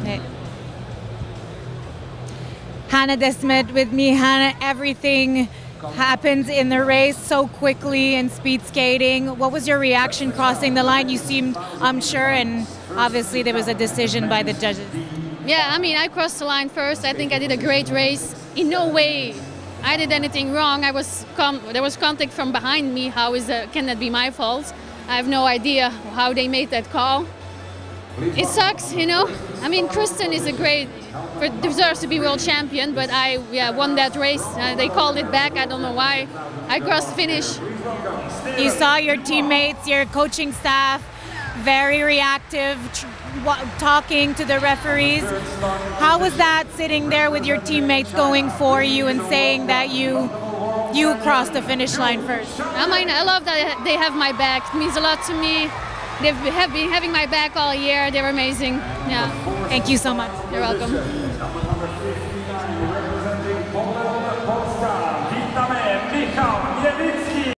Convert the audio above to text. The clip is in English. Okay. Hannah Desmet with me. Hannah, everything happens in the race so quickly in speed skating. What was your reaction crossing the line? You seemed unsure, and obviously there was a decision by the judges. Yeah, I mean, I crossed the line first. I think I did a great race. In no way I did anything wrong. There was contact from behind me. How can that be my fault? I have no idea how they made that call. It sucks, you know. I mean, Kristen is a great, deserves to be world champion, but I won that race. They called it back. I don't know why. I crossed the finish. You saw your teammates, your coaching staff, very reactive, talking to the referees. How was that, sitting there with your teammates going for you and saying that you crossed the finish line first? I mean, I love that they have my back. It means a lot to me. They have been having my back all year. They're amazing. Yeah. Thank you so much. You're welcome.